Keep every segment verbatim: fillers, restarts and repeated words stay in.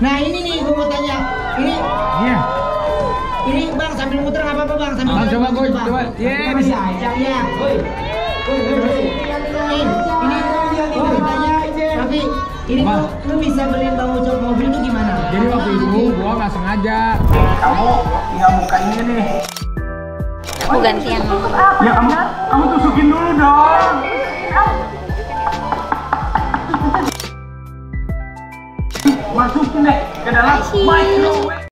Nah ini nih gue mau tanya, ini yeah. Ini bang sambil muter nggak apa-apa bang, sambil muter. Coba gue coba. Iya bisa aja ya. Woi, ini gue mau tanya, tapi ini tuh lu bisa beliin Bang Ucok mobil itu gimana? Jadi waktu itu gue nggak sengaja. Kamu nggak muka ini nih. Aku gantian. Ya kamu, kamu tusukin dulu dong. Masukin deh ke dalam microwave.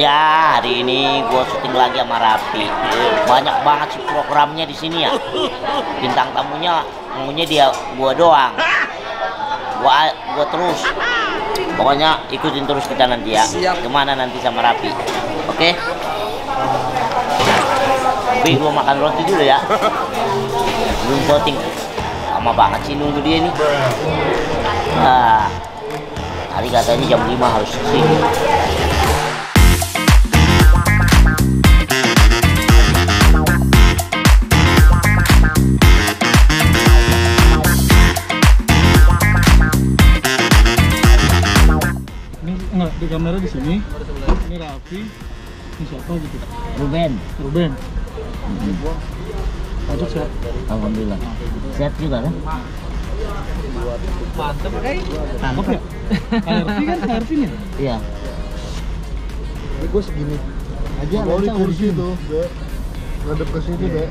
Ya, hari ini gue syuting lagi sama Raffi. Banyak banget sih programnya di sini ya. Bintang tamunya, tamunya dia gue doang. Gua, gua terus. Pokoknya ikutin terus kita nanti ya. Kemana nanti sama Raffi? Oke? Okay? Tapi gue makan roti dulu ya. Belum syuting. Lama banget sih nunggu dia nih. Nah, hari katanya jam lima harus syuting. Di kamera di sini, ini Raffi, ini siapa gitu? Ruben. Ruben. Ucok sehat. Alhamdulillah. Sehat juga kan? Mantep kan? Mantep ya? Raffi kan, Raffi nih. Iya. Ini gue segini aja. Kalau di kursi tuh, gue ngadep ke sini deh.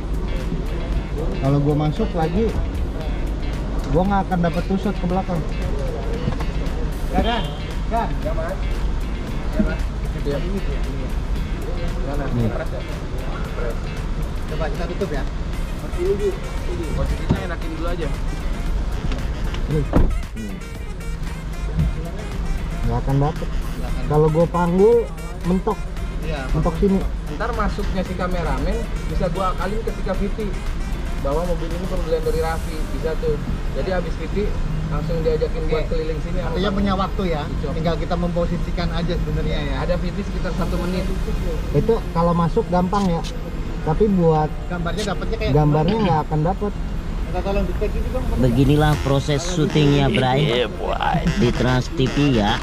Kalau gue masuk lagi, gue nggak akan dapat tusuk ke belakang. Gak ada. Kan? Ya, Mas. Ya, Mas. Gitu ya. Ini. Coba kita tutup ya. Seperti ini. Posisinya enakin dulu aja. Nggak akan dapet. Kalau gue panggul, mentok. Iya. Mentok sini. Ntar masuknya si kameramen bisa gue akalin ketika Viti bahwa mobil ini pembelian dari Raffi, bisa tuh. Jadi habis Viti langsung diajakin buat keliling sini. Artinya punya waktu ya, tinggal kita memposisikan aja sebenarnya ya. Ada Viti sekitar satu menit. Itu kalau masuk gampang ya, tapi buat gambarnya dapatnya kayak gambarnya nggak akan dapat. Beginilah proses syutingnya Bray di Trans T V ya.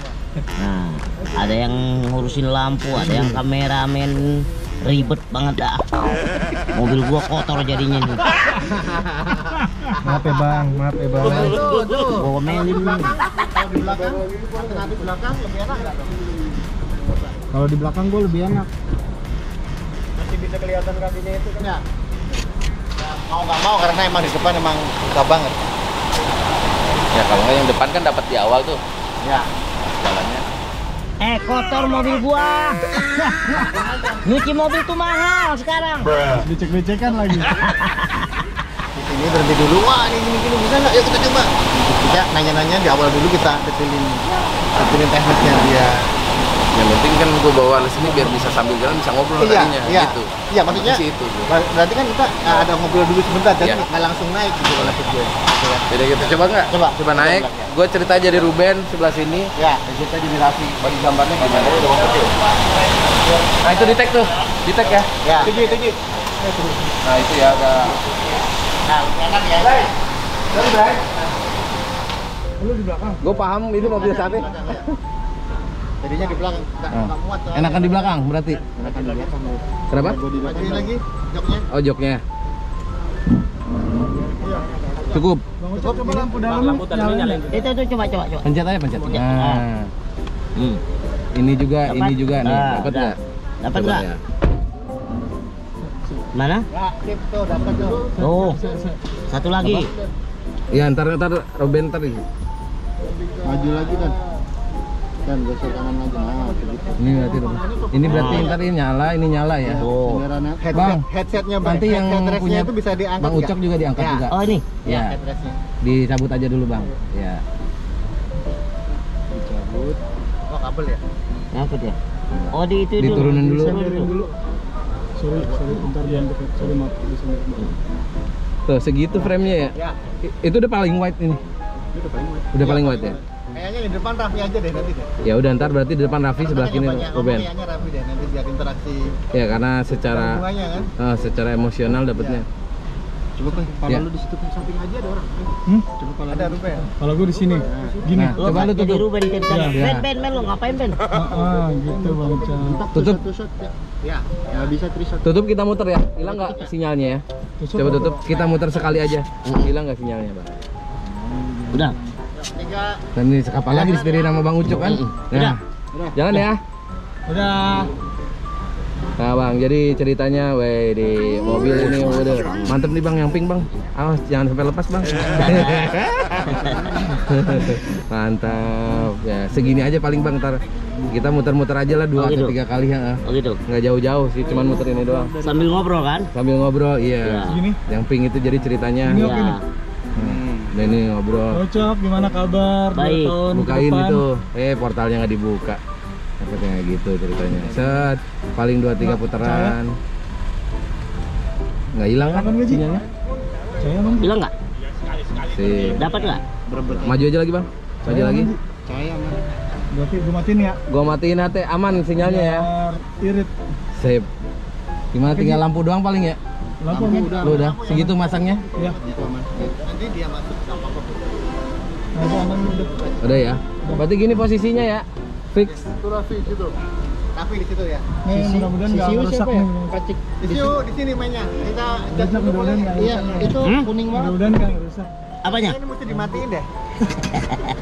Nah, ada yang ngurusin lampu, ada yang kameramen, ribet banget dah. Mobil gua kotor jadinya nih. Maaf ya bang, maaf ya bang. Gua omelin nih. Kalau di belakang, kalau di belakang lebih enak nggak dong? Kalau di belakang gua lebih enak. Masih bisa kelihatan kakinya itu kan? Ya. Mau nggak mau karena emang di depan emang susah banget. Ya kalau nggak yang depan kan dapat di awal tuh. Ya. Jalannya. Eh kotor mobil gua. Nyuci mobil tuh mahal sekarang. Dicek-becekan lagi. Di sini berhenti dulu, wah ini gini-gini bisa nggak? Ya kita coba. Kita nanya-nanya di awal dulu kita detilin, detilin tekniknya dia. Yang penting kan gua bawa ke sini biar bisa sambil jalan bisa ngobrol iya, tadinya. Iya, gitu. Iya maksudnya. Itu, berarti kan kita ya. Ada ngobrol dulu sebentar dan nggak iya. Langsung naik gitu kalau gitu. Jadi kita coba nggak? Coba, coba naik. Coba, coba. Gue cerita jadi Ruben sebelah sini. Ya. Cerita jadi Raffi. Bagi gambarnya gimana? Nah itu di tag tuh, di tag ya. Ya. Tujuh, tujuh. Nah itu ya agak. Nah, enak ya. Terus Bray. Lu di belakang. Gue paham itu mobil sapi. Jadinya di belakang, nggak nah. Muat. Enakan di belakang berarti? Enakan di belakang. Kenapa? Lagi lagi, joknya. Oh joknya. Cukup. Cukup. Coba lampu dalam. Lampu dalamnya nyalain. Itu tuh coba coba coba. Pencet aja pencet. Nah. Hmm. Ini juga, dapat. Ini juga nih. Dapat nggak? Dapat nggak? Mana? Aktif tuh, dapat tuh. Oh. Satu lagi. Iya, ntar ntar Ruben ntar. Maju lagi kan. Dan geser kanan aja. Nah, begitu. Ini berarti dong. Ini berarti nah. Ntar ini nyala, ini nyala ya. Oh. Headset, bang, headsetnya bang. Nanti yang headset punya itu bisa diangkat. Bang Ucok juga diangkat ya. Juga. Oh ini. Ya. Ya dicabut aja dulu bang. Ya. Dicabut. Oh kabel ya? Nyangkut ya. Oh di itu dulu. Diturunin dulu. dulu. Sorry, sorry, bentar dia dekat. Sorry maaf di sini. Tuh segitu framenya ya? Ya. Itu udah paling wide ini. Itu udah paling wide. Udah ya, paling wide ya. Kayaknya di depan Raffi aja deh nanti deh. Ya udah ntar berarti di depan Raffi karena sebelah kini Ruben. Kayaknya Raffi deh nanti biar interaksi. Ya karena secara kan? uh, secara emosional dapatnya. Ya. Coba kan kepala ya. Lu di situ kan samping aja ada orang. Hmm? Coba kepala ada Ruben. Kalau gua di sini. Gini. Nah, coba lu tutup. Ruben tentang ya. Ben ben ben lu ngapain Ben? Heeh, gitu Bang. Tutup. Tutup. Ya. Ya bisa trisot. Tutup kita muter ya. Hilang enggak sinyalnya ya? Tutup, coba tutup. Kita muter sekali aja. Hilang enggak sinyalnya, Bang? Udah. Dan ini sekapal lagi disetirin sama Bang Ucok kan? Udah. Nah, jangan ya. Udah. Nah bang, jadi ceritanya, weh di mobil ini udah mantep nih bang, yang pink bang. Awas jangan sampai lepas bang. Mantap. Ya segini aja paling bang, ntar kita muter-muter aja lah dua atau tiga kali ya. Oh gitu. Nggak jauh-jauh sih, cuman muter ini doang. Sambil ngobrol kan? Sambil ngobrol, iya. Segini? Yang pink itu jadi ceritanya. Ini oke nih. Nah ini ngobrol. Ucok, gimana kabar? Baik. Bukain itu, eh portalnya nggak dibuka. Seperti kayak gitu ceritanya. Set, paling dua tiga putaran. Nggak hilang kan? Sinyalnya? Hilang nggak? Si. Dapat nggak? Maju aja lagi bang. Maju lagi. Cahaya aman. Berarti gua matiin ya? Gua matiin hati, aman sinyalnya ya. Irit. Sip. Gimana tinggal lampu doang paling ya? Lampu udah. Lu udah segitu masangnya? Iya. Nanti dia masuk sama kok. Udah ya. Berarti gini posisinya ya. Fix. Itu Raffi gitu. Raffi di situ ya. Ini mudah-mudahan enggak rusak nih. Kacik. Siu di sini mainnya. Kita jatuh ke bola. Iya, itu kuning banget. Mudah-mudahan enggak rusak. Apanya? Ini mesti dimatiin deh.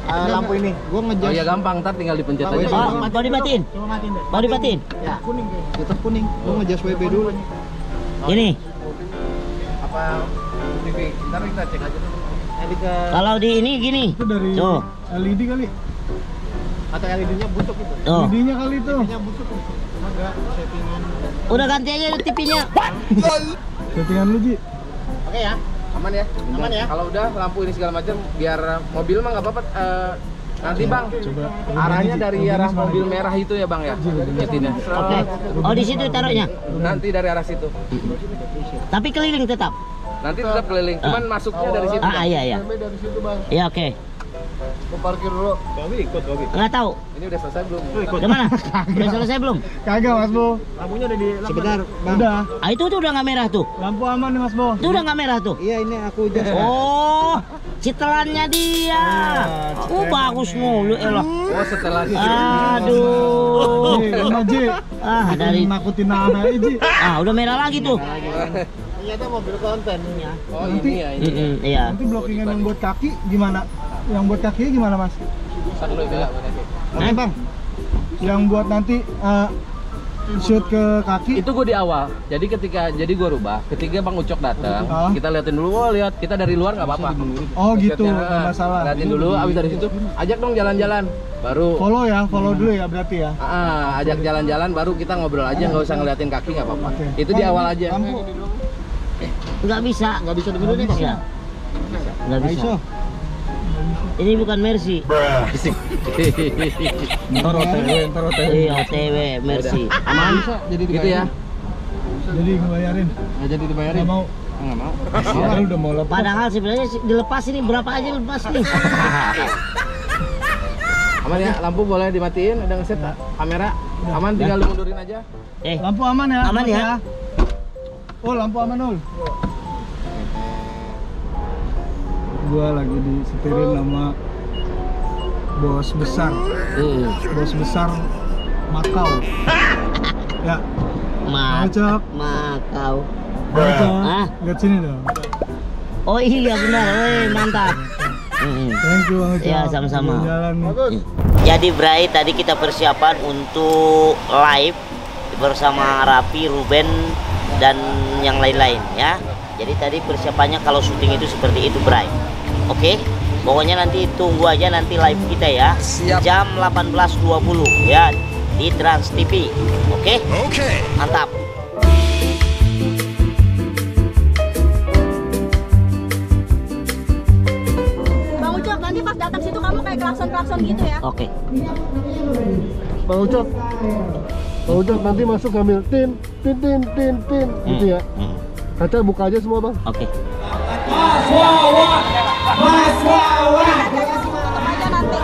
Uh, lampu ini. Gua ngejar. Oh ya gampang, ntar tinggal dipencet aja. Oh, mau dimatiin. Coba matiin deh. Mau dimatiin? Ya, kuning deh. Tetap kuning. Gua ngejar W B dulu. Ini. Apa T V? Ntar kita cek aja dulu. Kalau di ini gini. Itu dari L E D kali. Atau L E D-nya busuk itu. Oh. L E D-nya kali itu. L E D-nya busuk. Enggak, settingan. Udah ganti aja T V-nya. Settingan lu, Ji. Oke ya. Aman ya? Udah. Aman ya? Kalau udah lampu ini segala macam biar mobil mah enggak apa-apa uh, nanti, Bang. Coba. Arahnya dari arah mobil merah itu ya, Bang ya. Nyetinnya. Oke. Oh, di situ taruhnya. Nanti dari arah situ. Tapi keliling tetap. Nanti tetap keliling. Cuman uh. masuknya dari situ. Ah, iya iya. Dari situ, Bang. Iya, oke. Okay. Mau parkir dulu. Gawi ikut Gawi. Enggak tahu. Ini udah selesai belum? Lu ikut. Gimana? Udah selesai belum? Kagak, Mas Bo. Lampunya udah di sebentar. Udah. Ah itu tuh udah enggak merah tuh. Lampu aman nih, Mas Bo. Itu udah enggak merah tuh. Iya, ini aku udah. Oh, setelannya dia. Ah, oh, bagus mulu elah. Oh, setelannya. Aduh. Ji. Ah, dari nakutin anak aja, Ji. Ah, udah merah lagi tuh. Ternyata mobil konten ya. Oh, ini ya ini. Iya. Nanti blockingan yang buat kaki gimana? Yang buat kakinya gimana mas? Satu dulu ya. Oke bang. Yang buat nanti uh, shoot ke kaki. Itu gue di awal. Jadi ketika jadi gue rubah. Ketika Bang Ucok datang, oh. kita liatin dulu. Oh, lihat kita dari luar nggak apa-apa. Oh gitu. Nggak masalah. Liatin dulu. Abis dari situ, ajak dong jalan-jalan. Baru. Follow ya. Follow hmm. dulu ya berarti ya. Ah, ajak jalan-jalan. Baru kita ngobrol aja. Nggak usah ngeliatin kaki nggak apa-apa. Okay. Itu di awal aja. Nggak bisa. Nggak bisa dulu nih. Nggak bisa. Ini bukan Mercy. Ntar O T W, ntar O T W. Iya, O T W, Mercy. Aman? Jadi gitu ya. Jadi ngebayarin. Nggak jadi dibayarin. Nggak mau. Nggak mau. Udah mau lepas. Padahal sebenarnya dilepas ini berapa aja lepas nih. Aman ya, lampu boleh dimatiin, udah ngeset kamera. Aman tinggal dimundurin aja. Eh, lampu aman ya. Aman ya. Oh, lampu aman, Ul. Gua lagi disetirin sama bos besar uh. bos besar Makau ya Ma Ucok Makau Ucok ah. Lihat sini dong. Oh iya benar, weh mantap. Thank you Ucok ya, sama-sama. Jadi Bray, tadi kita persiapan untuk live bersama Raffi, Ruben dan yang lain-lain ya. Jadi tadi persiapannya kalau syuting itu seperti itu Bray. Oke, okay? Pokoknya nanti tunggu aja nanti live kita ya. Siap. jam delapan belas dua puluh ya di Trans T V. Oke? Okay? Oke. Okay. Mantap. Bang Ucok, nanti pas datang situ kamu kayak klakson-klakson gitu ya. Oke. Okay. Bang Ucok. Bang Ucok nanti masuk ngambil tin tin tin tin tin hmm. gitu ya. Hmm. Kaca buka aja semua, Bang. Oke. Okay. Mas Wawan, Mas Wawan. Nanti.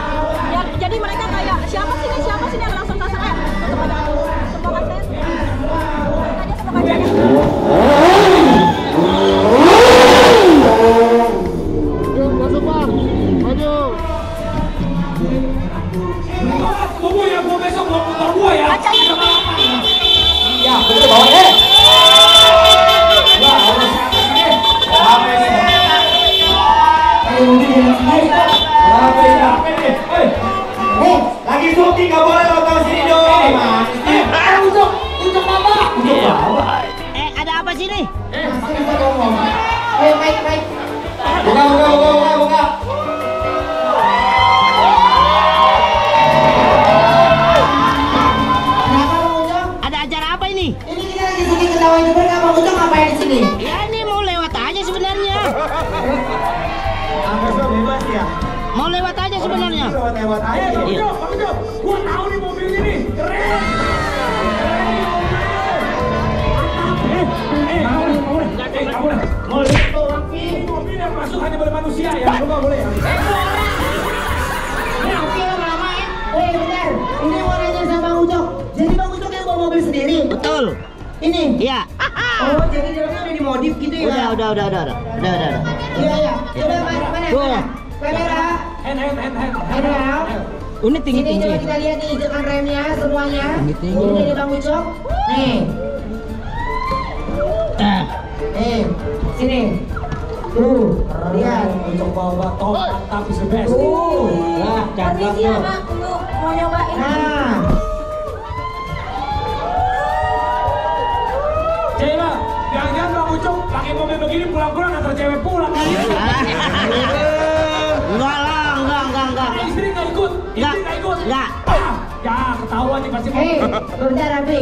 Ya, jadi mereka kayak siapa sih ini, siapa sih ini yang langsung sasaran? Tutup aja, tutup aja. Tutup aja, tutup aja. Yuk, masuk Bang, maju. Tunggu ya, gua besok mau putar gua ya. Ya, betul bawa eh. Lagi syuting gak boleh nonton sini dong. Eh, Ucok, Ucok Baba. Ucok Baba. Eh, ada apa sih nih? Eh, masih bisa ngomong. Eh, baik, baik. Buka, buka, buka, buka, buka. Kenapa Bang Ucok? Ada acara apa ini? Ini kita lagi syuting ketawain juga gak Bang Ucok ngapain di sini? Ya, ini mau lewat aja sebenarnya. Aku sudah bebas ya. Mau lewat aja sebenarnya. Lewat-lewat aja. Iya. Gua tahu nih mobilnya nih. Keren. Eh, eh, mau nih, mau nih. Eh, kamu nih. Mau lihat tuh Raffi. Mobil yang masuk hanya boleh manusia ya. Lu enggak boleh ya. Eh, Raffi lama-lama. Eh, bentar. Ini mau nanya sama Bang Ucok. Jadi Bang Ucok yang bawa mobil sendiri. Betul. Ini. Iya. Oh, jadi dalamnya udah dimodif gitu ya. Udah, udah, udah, udah. Udah, udah. Iya, iya. Coba mana? Mana? Kamera, hand, hand, hand, hand, hand, hand. Ini tinggi-tinggi. Ini coba kita lihat nih, ijakan remnya semuanya. Tinggi-tinggi. Ini dari Bang Ucok. Nih. Nah. Nih. Sini. Tuh. Lihat. Ucok Baba top, top is the best. Tuh. Nah, cakep tuh. Mau nyobain. Nah. Coba, jangan-jangan Bang Ucok pakai mobil begini pulang-pulang antar cewek pulang. Enggak lah, enggak, enggak, enggak. Istri enggak ikut, istri enggak ikut. Enggak. Ah, ya ketahuan nih pasti. Hei, bentar Raffi.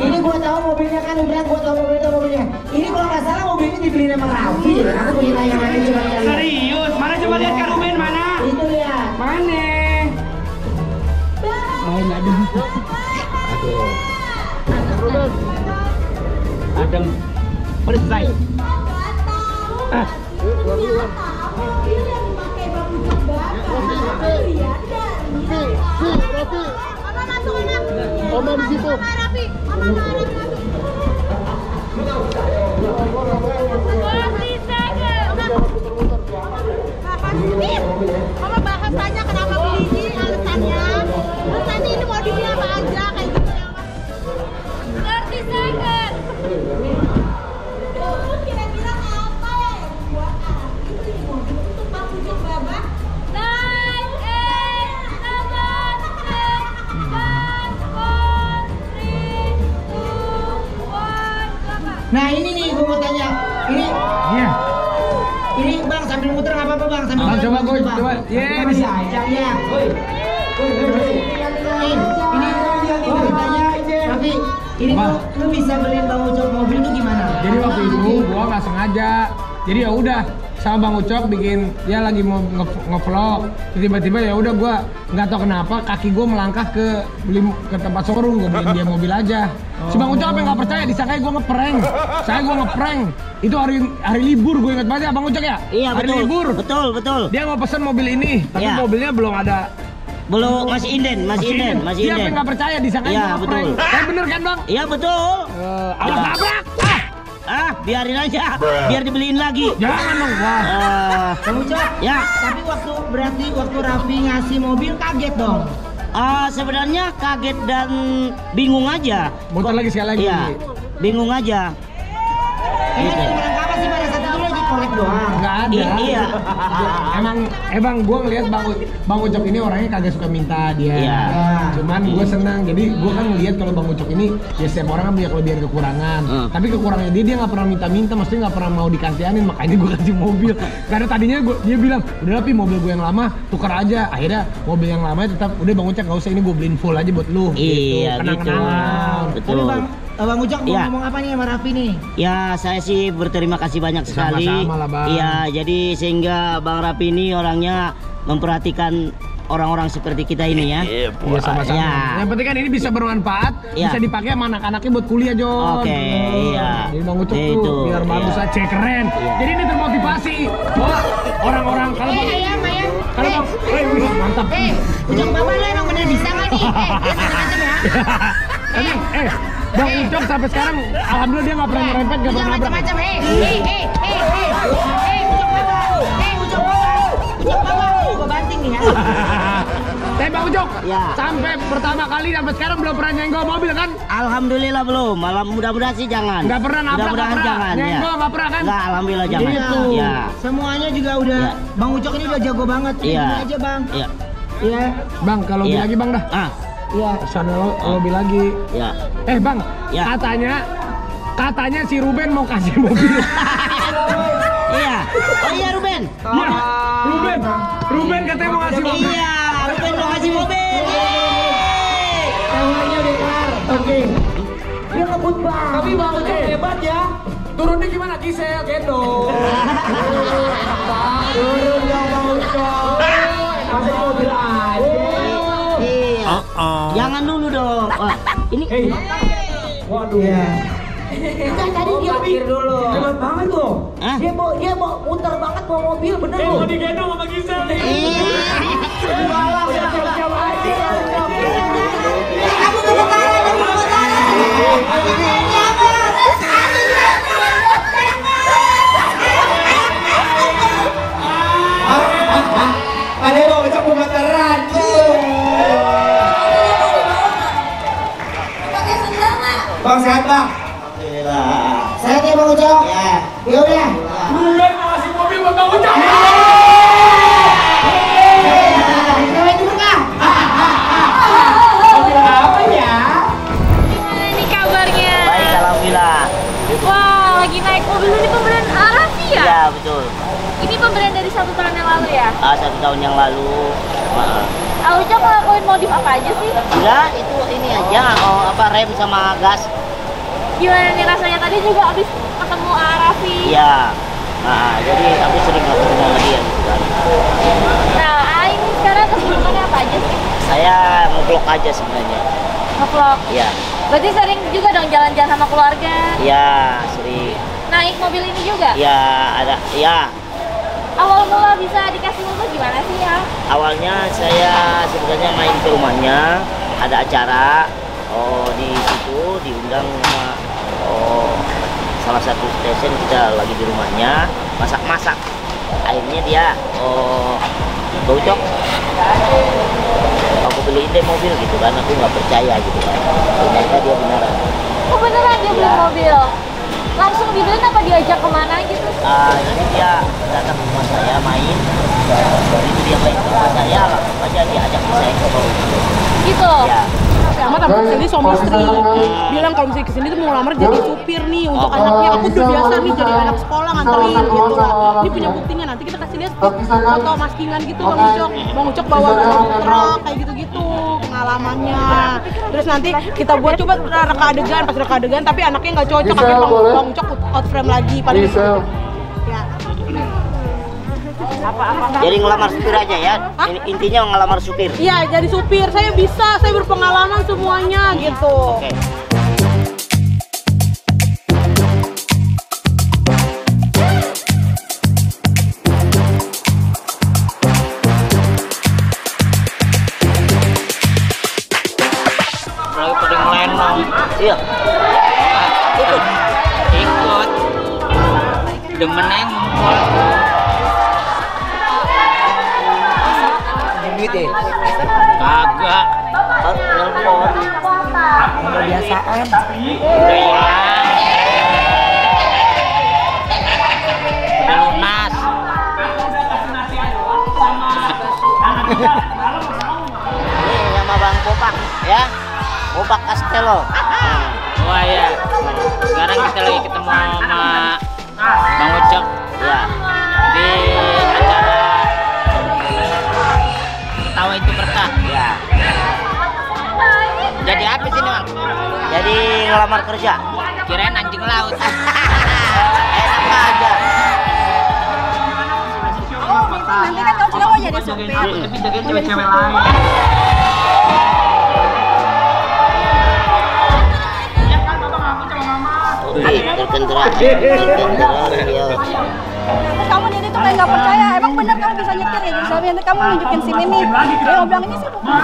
Ini gua tahu mobilnya kan berat, gua tahu mobilnya, mobilnya. Ini kalau nggak salah mobilnya dibeli sama Raffi. Aku punya tayangannya coba lihat. Serius? Mana coba lihat Kak Ruben mana? Itu ya. Mana? Main adem. Aduh. Ruben. Adem. Bersih. Ah. Omam situ. Mama bahasanya kenapa beli ini, alasannya. Alasannya ini mau dibeli apa aja kayak gitu ya, Mas. tiga puluh second. Tuh, kira-kira apa yang buat aku itu untuk Bang Ucok Baba? Nah ini nih gue mau tanya, ini yeah. Ini Bang sambil muter nggak apa-apa Bang, sambil muter. Coba gue coba, yeah, bisa aja ya. Ini gue mau tanya, tapi ini lu bisa beliin Bang Ucok mobil itu gimana? Jadi waktu itu gue nggak sengaja, jadi ya udah sama Bang Ucok bikin dia lagi mau ngevlog, tiba-tiba ya udah gue nggak tahu kenapa kaki gue melangkah ke beli ke tempat showroom, gue beliin dia mobil aja. Si Bang Ucok apa yang nggak percaya, disangka gue ngeprank, saya gue ngeprank. Itu hari hari libur gue inget banget ya Bang Ucok ya. Iya hari betul. Libur. Betul betul. Dia mau pesen mobil ini, tapi ya. Mobilnya belum ada. Belum masih inden, masih inden, masih inden. Dia apa nggak percaya, disangka gue ngeprank. Kan bener kan Bang? Iya betul. Uh, Awas nabrak. Ah, biarin aja, biar dibeliin lagi. Jangan dong, Bang. Bang Ucok, ya. Tapi waktu berarti waktu Raffi ngasih mobil kaget dong. Ah, uh, sebenarnya kaget dan bingung aja. Muter lagi sekali lagi. Ya, bingung aja. Ini gitu. Apa sih pada saat itu lagi kolek doang. Nggak ada. I iya. Emang, emang gue ngeliat Bang, Bang Ucok ini orangnya kagak suka minta dia. Iya. Nah, cuman gue senang. Jadi gue kan ngeliat kalau Bang Ucok ini, ya setiap orang kan punya kelebihan kekurangan. Uh. Tapi kekurangannya dia, dia nggak pernah minta-minta. Maksudnya nggak pernah mau dikasihanin. Makanya gue kasih mobil. Karena tadinya gua, dia bilang, udah tapi mobil gue yang lama tukar aja. Akhirnya mobil yang lama tetap, udah Bang Ucok nggak usah, ini gue beliin full aja buat lu. Iya gitu. Kenang-kenangan. Betul. Aduh, Bang. Bang Ucok mau ya. ngomong apa nih sama Raffi nih? Ya saya sih berterima kasih banyak sekali. Sama-sama lah Bang. Iya, jadi sehingga Bang Raffi ini orangnya memperhatikan orang-orang seperti kita ini ya. Iya, sama-sama. Ya. Yang penting kan ini bisa bermanfaat, ya. bisa dipakai sama anak-anaknya buat kuliah, Jon. Oke, oh, iya. Jadi Bang Ucok ya, tuh biar bagus ya. aja, keren. Ya. Jadi ini termotivasi. Wah, orang-orang kalau Bang ya, ya, kalau Bang, eh mantap. Eh, Ucok Baba lo emang bener bisa nggak nih? Eh, dia seneng-seneng ya. Tapi, eh. Bang Ucok sampai sekarang, alhamdulillah dia nggak pernah merempet, nggak pernah nabrak. Macam-macam, hei, hei, hei, hei, hei, hei, Ucok Baba, hei, Ucok Baba, Ucok Baba, gue banting nih ya. Tapi Bang Ucok, ya. sampai pertama kali sampai sekarang belum pernah nyenggol mobil kan? Alhamdulillah belum, malah mudah-mudahan sih jangan. Nggak pernah nabrak, mudah-mudahan jangan. Nyenggol nggak pernah kan? Nggak, alhamdulillah jangan. Itu, ya. semuanya juga udah, ya. Bang Ucok ini udah jago banget. Iya. Ini aja Bang. Iya. Iya. Bang, kalau ya. lagi Bang dah. Ah. Iya, sana lo lebih lagi. Ya. Eh Bang, ya. katanya katanya si Ruben mau kasih mobil. Iya. Oh iya Ruben. Iya. Ruben. Ruben katanya mau kasih mobil. Iya, Ruben mau kasih mobil. Yeay. Tangannya udah kelar. Oke. Dia ngebut Bang. Tapi Bang Ucok hebat ya. Turunnya gimana? Gisel gendong. Turun dong Bang Ucok. Masuk mobil aja. Uh -oh. Jangan dulu dong. Wah, ini. Hey. Waduh. Yeah. Nah, tadi dia pikir dulu. Hebat banget loh. Hah? Dia mau dia mau muter banget mau mobil bener loh. Mau digendong sama Gisel nih. Balap ya jam-jam aja. Kamu kebakaran, kamu kebakaran. Ada mau ngecek kebakaran. Bang sehat Bang? Gila. Sehat ya Bang Ucok? Ya. Yaudah. Ruben mau kasih mobil buat Bang Ucok. Hehehe. Itu Bang. Mobil apa ya? Gimana nih kabarnya? Baik alhamdulillah. Wah, lagi naik mobil ini pemberian Raffi ya? Iya betul. Ini pemberian dari satu tahun yang lalu ya? Ah satu tahun yang lalu. Maaf. Bang Ucok ngelakuin modif apa aja sih? Enggak, itu ini aja, oh, apa rem sama gas. Gimana nih rasanya tadi juga abis ketemu Raffi? Iya, nah jadi aku sering ketemu sama dia juga. Nah, Aing sekarang kesibukannya apa aja sih? Saya nge-vlog aja sebenarnya. Nge-vlog? Iya. Berarti sering juga dong jalan-jalan sama keluarga? Iya, sering. Naik mobil ini juga? Iya, ada, iya. Awal mula bisa dikasih mobil gimana sih ya? Awalnya saya sebenarnya main ke rumahnya, ada acara oh di situ diundang sama oh salah satu stesen kita lagi di rumahnya masak-masak. Akhirnya dia oh Bang Ucok, aku beliin deh mobil gitu kan, aku nggak percaya gitu kan. Ternyata dia beneran. Oh beneran dia ya. beli mobil? Langsung dibeliin apa diajak kemana gitu? Ah, jadi dia datang ke rumah saya main, begitu dia main ke rumah saya langsung aja diajak saya ke rumah gitu? Iya. Sama tapi kesini suami istri bilang kalau misalnya kesini tuh mau ngelamar jadi supir nih untuk anaknya. Aku udah biasa nih jadi anak sekolah nganterin gitu lah. Ini punya buktinya, nanti kita kasih lihat foto maskingan gitu Bang Ucok. Bang Ucok bawa truk kayak gitu-gitu pengalamannya. Terus nanti kita buat coba reka adegan, pas reka adegan tapi anaknya nggak cocok, tapi Bang Ucok out frame lagi paling gitu. Ya. Apa-apa. Jadi ngelamar supir aja ya. Hah? Intinya ngelamar supir. Iya, jadi supir. Saya bisa, saya berpengalaman semuanya gitu. Okay. Berapa yang lenong? Iya. Ikut. Ikut. Demen nengok. Gitu. Kagak. Telepon. Kebiasaan. Udah hilang. ya, Bopak Castelo. Wah ya, sekarang kita lagi ketemu sama Bang Ucok ya di acara Tawa Itu Berkah ya. Jadi apa sih nih, Bang? Jadi ngelamar kerja. Kirain anjing laut. Enak aja. Nanti kan kau juga jadi supir. Tapi jagain cewek-cewek lain. Terkendera, terkendera. Kamu jadi tuh kayak nggak percaya. Emang bener kamu bisa nyetir ya? Jadi nanti kamu nunjukin sini nih. Dia bilang ini sih bukan.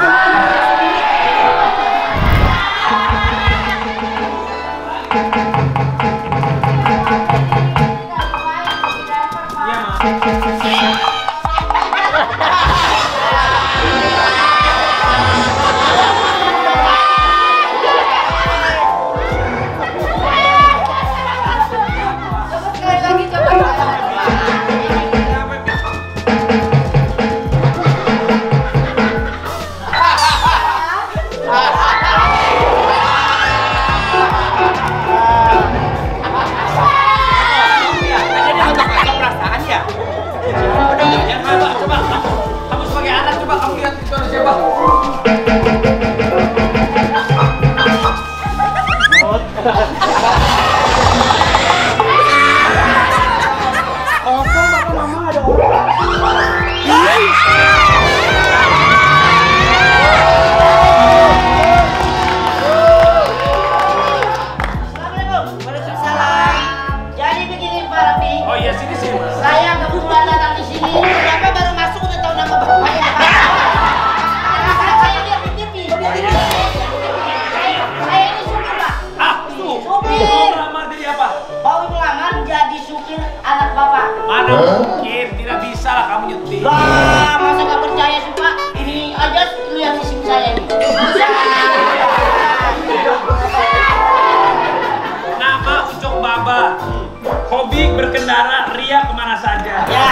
Hobi berkendara, ria kemana saja. Ya.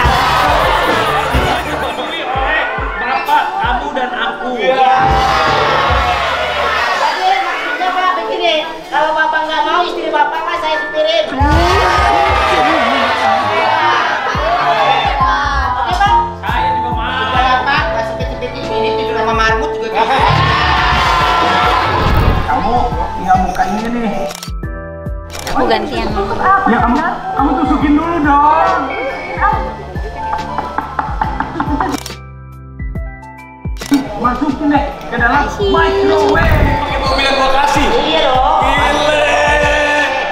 Dibeli oleh bapak, kamu dan aku. Ya. Jadi maksudnya pak begini, kalau bapak nggak mau istri bapak lah saya supirin. Ya. Oke pak. Saya juga mau. Bapak masih peti-peti ini tidur sama marmut juga. Kamu nggak muka ini nih. Aku gantian. Ya kamu, kamu tusukin dulu dong. Masukin deh ke dalam microwave. Pakai mobil yang gua kasih. Iya dong. Gile.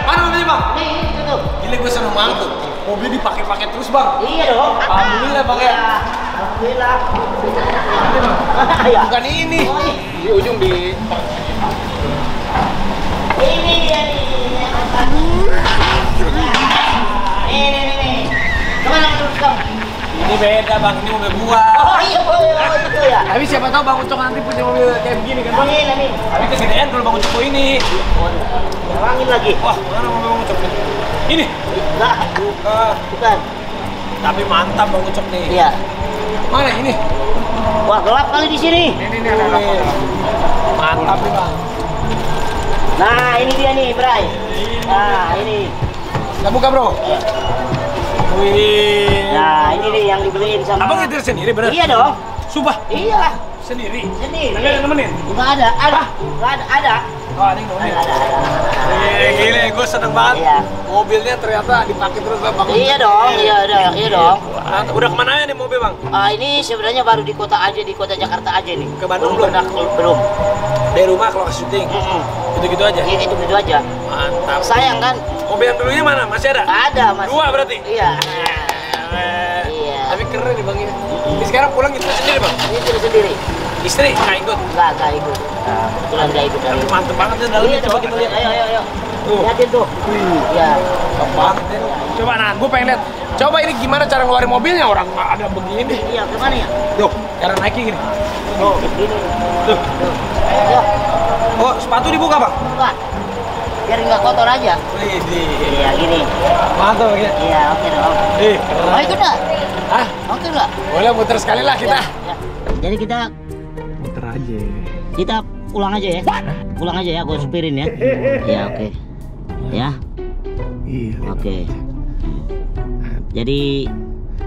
Mana mobilnya bang? Nih itu tuh. Gile gue seneng banget tuh. Mobil dipakai-pakai terus bang. Iya dong. Alhamdulillah pakai. Alhamdulillah. Bukan ini. Di ujung di. Ini dia nih. Ini nih nih. Kemana menurut kamu? Ini beda bang, ini mobil gua. Oh iya boleh, oh itu ya. Tapi siapa tahu Bang Ucok nanti punya mobil kayak begini kan bang? Amin, amin. Tapi kegedean kalau Bang Ucok ini. Langit lagi. Wah, mana mobil Bang Ucok ini? Ini? Enggak. Bukan. Bukan. Tapi mantap Bang Ucok nih. Iya. Mana ini? Wah gelap kali di sini. Ini nih ada rokok. Mantap nih bang. Nah ini dia nih Bray. Nah ini. Gak buka bro. Wih. Nah ini nih yang dibeliin sama. Abang nyetir sendiri bener? Iya dong. Sumpah? Iya. Sendiri? Sendiri. Gak ada nemenin? Gak ada. Ada. Gak ada. Ada. Oh ada yang nemenin? Ada. Gile gile gue seneng banget. Mobilnya ternyata dipakai terus bang. Iya dong. Iya dong. Iya dong. Udah kemana aja nih mobil bang? Ini sebenarnya baru di kota aja, di kota Jakarta aja nih. Ke Bandung belum? Belum. Dari rumah ke lokasi syuting? Gitu-gitu aja? Iya, gitu-gitu aja. Mantap. Sayang kan? Mobil yang dulunya mana? Masih ada? Ada, Mas. Dua berarti? Iya. Iya. Tapi keren nih Bang ya. Ini sekarang pulang gitu sendiri Bang? Gitu sendiri. Istri nggak ikut? Nggak, nggak ikut. Nah, kebetulan nggak ikut. Mantep banget ya dalamnya. Coba kita lihat. Ayo, ayo, ayo. Lihatin tuh. Iya. Gampang. Coba, nah gue pengen lihat. Coba ini gimana cara ngeluarin mobilnya orang? Ada begini. Iya, gimana ya? Tuh, cara naikin gini. Tuh, gini. Tuh. Oh, sepatu dibuka, Bang? Buka. Biar nggak kotor aja. Wih, iya, gini. Mantap, ya? Iya, oke dong. Ih, keren. Mau ikut nggak? Hah? Oke nggak? Boleh, muter sekali lah kita. Ya, ya. Jadi kita... muter aja. Kita pulang aja ya. Pulang aja ya, gue supirin ya. Ya oke. Okay. Ya. Iya. Oke. Okay. Jadi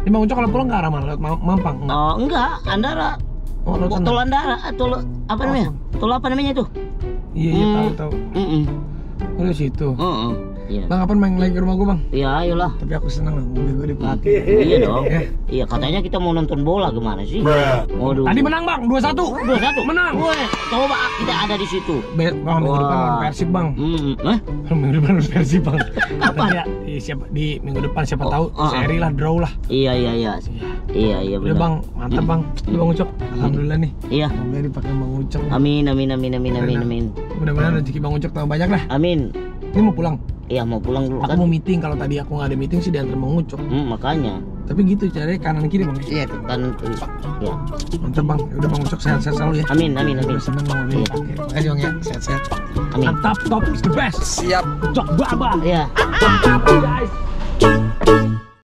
ini Bang Ucok kalau pulang ke arah mana? Lewat Mampang? Enggak? Oh, enggak. Andara. Oh, Tol Andara, Tol apa namanya? Tol apa namanya itu? Iya, iya, hmm. tahu, tahu. Heeh. Mm-mm. Udah situ. Heeh. Iya. Bang, kapan main lagi ke rumah gue, Bang? Iya, ayolah. Tapi aku senang lah, mobil gue dipakai. Iya dong. Ya. Iya, katanya kita mau nonton bola, gimana sih? Waduh. Tadi menang, Bang, dua satu. dua satu. Menang. Woi, coba kita ada di situ. Be Bang, minggu depan lawan Persib, Bang. Heeh. Hah? Minggu depan lawan Persib, Bang. Kapan? Ya, siapa di minggu depan siapa oh, tahu uh, seri lah, draw lah. Iya, iya, iya. Iya, iya benar. Udah, Bang, mantap, Bang. Lu Bang Ucok. Alhamdulillah nih. Iya. Mobil dipakai Bang Ucok. Amin, amin, amin, amin, amin, amin. Mudah-mudahan rezeki Bang Ucok tambah banyak lah. Amin. Ini mau pulang. Iya mau pulang dulu. Aku kan mau meeting, kalau tadi aku nggak ada meeting sih diantar Bang Ucok. Hmm, makanya. Tapi gitu caranya kanan kiri Bang. Iya kanan kiri. Ya. Mantap Bang, udah Bang Ucok sehat-sehat selalu ya. Amin amin amin. Senang Bang Ucok. Makasih Bang ya, sehat-sehat. Amin. Mantap, top is the best. Siap. Ucok Baba. Iya. Mantap guys.